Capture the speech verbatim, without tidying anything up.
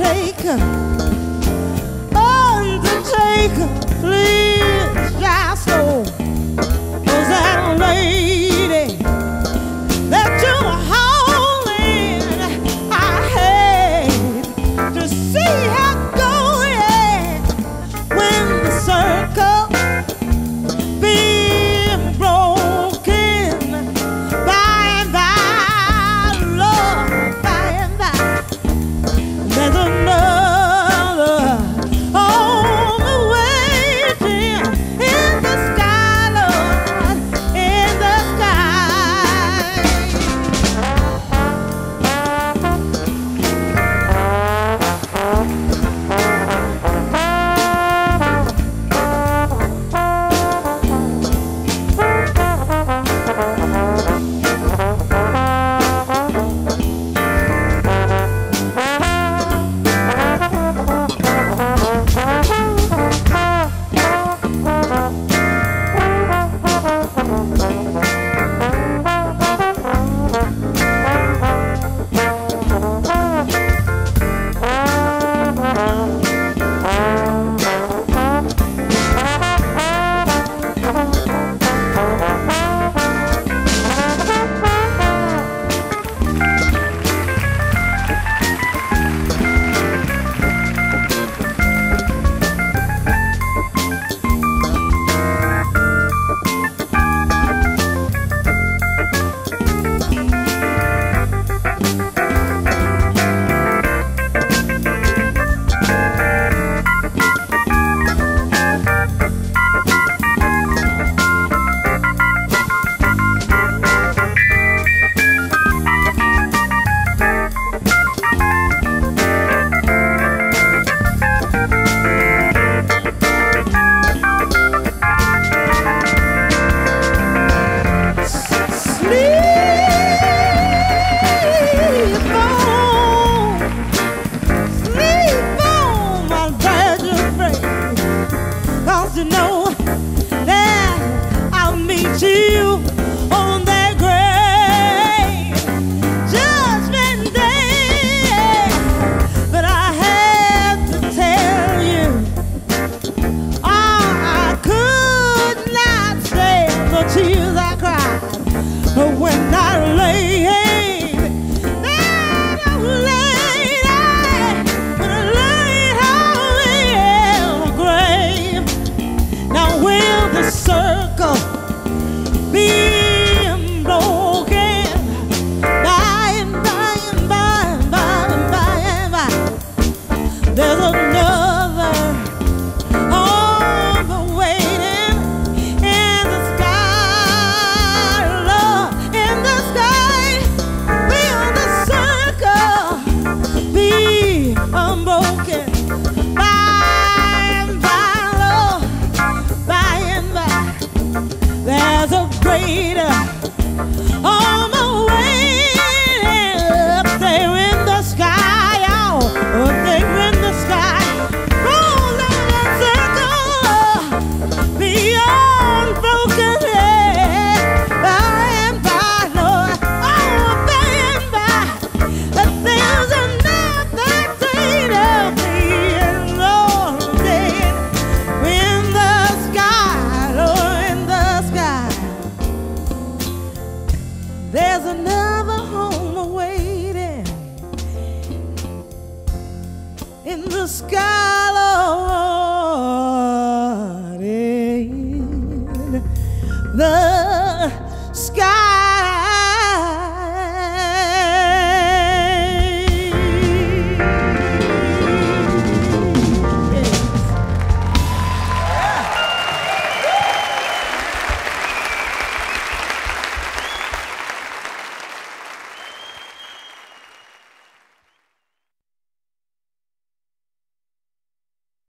Undertaker, Undertaker, please drive slow, 'cause that lady that you were holding, I hate to see her go, yeah, when the circle sky.